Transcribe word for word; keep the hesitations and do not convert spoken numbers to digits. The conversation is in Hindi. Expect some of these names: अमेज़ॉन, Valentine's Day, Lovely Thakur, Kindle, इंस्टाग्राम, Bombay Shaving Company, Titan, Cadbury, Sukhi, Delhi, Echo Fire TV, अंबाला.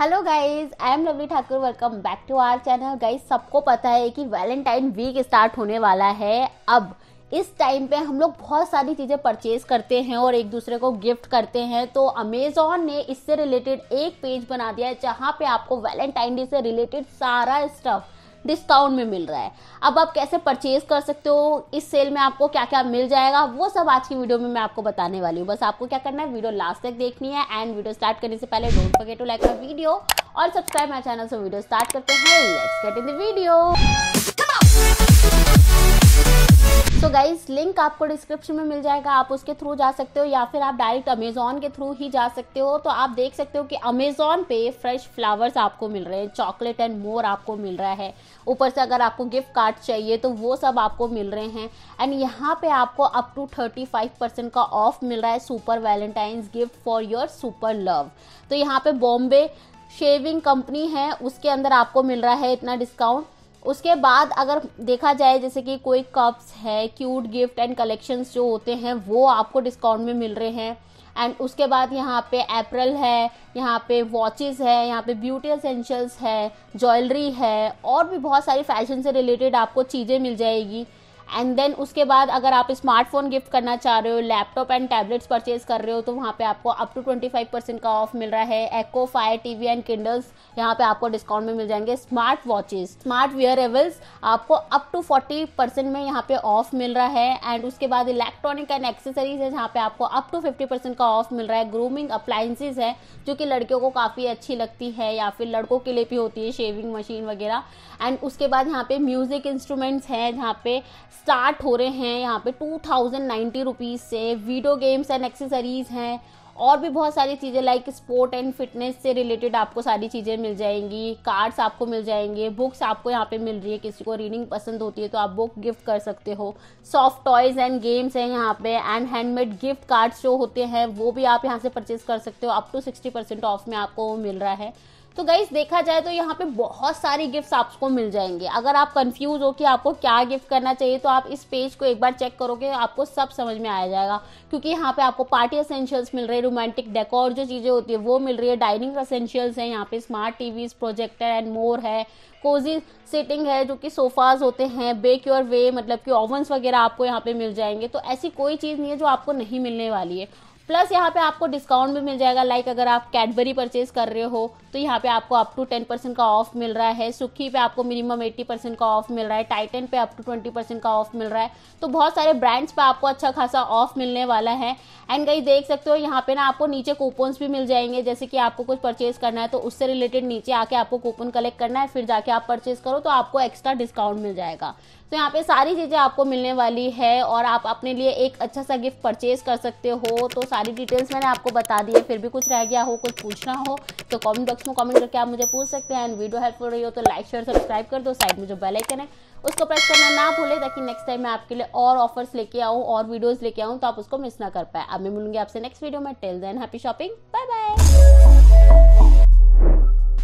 Hello guys, I am lovely Thakur. Welcome back to our channel. Guys, सबको पता है कि वैलेंटाइन वीक स्टार्ट होने वाला है। अब इस टाइम पे हम लोग बहुत सारी चीज़ें परचेज करते हैं और एक दूसरे को गिफ्ट करते हैं। तो अमेज़ॉन ने इससे रिलेटेड एक पेज बना दिया है जहाँ पे आपको वैलेंटाइन डे से रिलेटेड सारा स्टफ डिस्काउंट में मिल रहा है। अब आप कैसे परचेज कर सकते हो, इस सेल में आपको क्या क्या मिल जाएगा, वो सब आज की वीडियो में मैं आपको बताने वाली हूँ। बस आपको क्या करना है, वीडियो लास्ट तक देखनी है। एंड वीडियो स्टार्ट करने से पहले don't forget to like my video और subscribe my channel. So video start करते हैं, let's get in the video. So guys, link आपको डिस्क्रिप्शन में मिल जाएगा, आप उसके थ्रू जा सकते हो या फिर आप डायरेक्ट अमेजॉन के थ्रू ही जा सकते हो। तो आप देख सकते हो कि अमेजॉन पे फ्रेश फ्लावर्स आपको मिल रहे हैं, चॉकलेट एंड मोर आपको मिल रहा है। ऊपर से अगर आपको गिफ्ट कार्ड चाहिए तो वो सब आपको मिल रहे हैं। एंड यहाँ पे आपको अप टू पैंतीस परसेंट का ऑफ मिल रहा है, super Valentine's gift for your super love. तो यहाँ पे बॉम्बे शेविंग कंपनी है, उसके अंदर आपको मिल रहा है इतना डिस्काउंट। उसके बाद अगर देखा जाए जैसे कि कोई कप्स है, क्यूट गिफ्ट एंड कलेक्शंस जो होते हैं वो आपको डिस्काउंट में मिल रहे हैं। एंड उसके बाद यहाँ पे एप्रल है, यहाँ पे वॉचेस है, यहाँ पे ब्यूटी एसेंशियल्स है, ज्वेलरी है और भी बहुत सारी फैशन से रिलेटेड आपको चीज़ें मिल जाएगी। एंड देन उसके बाद अगर आप स्मार्टफोन गिफ्ट करना चाह रहे हो, लैपटॉप एंड टैबलेट्स परचेज कर रहे हो तो वहाँ पे आपको अप टू पच्चीस परसेंट का ऑफ मिल रहा है। Echo Fire TV and Kindles यहाँ पे आपको डिस्काउंट में मिल जाएंगे। स्मार्ट वॉचेस, स्मार्ट वियरेबल्स आपको अप टू चालीस परसेंट में यहाँ पे ऑफ मिल रहा है। एंड उसके बाद इलेक्ट्रॉनिक एंड एक्सेसरीज है जहाँ पे आपको अप टू पचास परसेंट का ऑफ मिल रहा है। ग्रूमिंग अप्लाइंसेज है जो कि लड़कियों को काफ़ी अच्छी लगती है या फिर लड़कों के लिए भी होती है, शेविंग मशीन वगैरह। एंड उसके बाद यहाँ पे म्यूज़िक इंस्ट्रूमेंट्स हैं जहाँ पे स्टार्ट हो रहे हैं यहाँ पे टू थाउजेंड नाइन्टी रुपीज़ से। वीडियो गेम्स एंड एक्सेसरीज़ हैं और भी बहुत सारी चीज़ें लाइक स्पोर्ट एंड फिटनेस से रिलेटेड आपको सारी चीज़ें मिल जाएंगी। कार्ड्स आपको मिल जाएंगे, बुक्स आपको यहाँ पे मिल रही है। किसी को रीडिंग पसंद होती है तो आप बुक गिफ्ट कर सकते हो। सॉफ्ट टॉयज़ एंड गेम्स हैं यहाँ पे। एंड हैंडमेड गिफ्ट कार्ड्स जो होते हैं वो भी आप यहाँ से परचेज़ कर सकते हो, up to sixty percent off में आपको मिल रहा है। तो गाइस, देखा जाए तो यहाँ पे बहुत सारी गिफ्ट्स आपको मिल जाएंगे। अगर आप कंफ्यूज हो कि आपको क्या गिफ्ट करना चाहिए तो आप इस पेज को एक बार चेक करोगे, आपको सब समझ में आ जाएगा। क्योंकि यहाँ पे आपको पार्टी एसेंशियल्स मिल रहे हैं, रोमांटिक डेकोर जो चीज़ें होती है वो मिल रही है, डाइनिंग एसेंशियल्स हैं यहाँ पे, smart TVs, projector and more है। कोजी सिटिंग है जो कि सोफाज होते हैं। बेक योर वे मतलब कि ओवंस वगैरह आपको यहाँ पे मिल जाएंगे। तो ऐसी कोई चीज़ नहीं है जो आपको नहीं मिलने वाली है। प्लस यहाँ पे आपको डिस्काउंट भी मिल जाएगा, लाइक अगर आप कैडबरी परचेज कर रहे हो तो यहाँ पे आपको अप टू टेन परसेंट का ऑफ मिल रहा है। सुखी पे आपको मिनिमम एट्टी परसेंट का ऑफ मिल रहा है। टाइटन पे अप टू ट्वेंटी परसेंट का ऑफ मिल रहा है। तो बहुत सारे ब्रांड्स पे आपको अच्छा खासा ऑफ मिलने वाला है। एंड गाइस, देख सकते हो यहाँ पे ना आपको नीचे कूपन्स भी मिल जाएंगे। जैसे कि आपको कुछ परचेज करना है तो उससे रिलेटेड नीचे आके आपको कूपन कलेक्ट करना है, फिर जाके आप परचेज करो तो आपको एक्स्ट्रा डिस्काउंट मिल जाएगा। तो यहाँ पे सारी चीज़ें आपको मिलने वाली है और आप अपने लिए एक अच्छा सा गिफ्ट परचेज कर सकते हो। तो सारी डिटेल्स मैंने आपको बता दी है, फिर भी कुछ रह गया हो, कुछ पूछना हो तो कमेंट बॉक्स में कमेंट करके आप मुझे पूछ सकते हैं। एंड वीडियो हेल्पफुल रही हो तो लाइक शेयर सब्सक्राइब कर दो। साइड में जो बेल आइकन है उसको प्रेस करना ना भूले ताकि नेक्स्ट टाइम मैं आपके लिए और ऑफर्स लेके आऊँ और वीडियोज़ लेके आऊँ तो आप उसको मिस ना कर पाए। अब मैं मिलूंगी आपसे नेक्स्ट वीडियो में। Till then happy shopping, bye bye.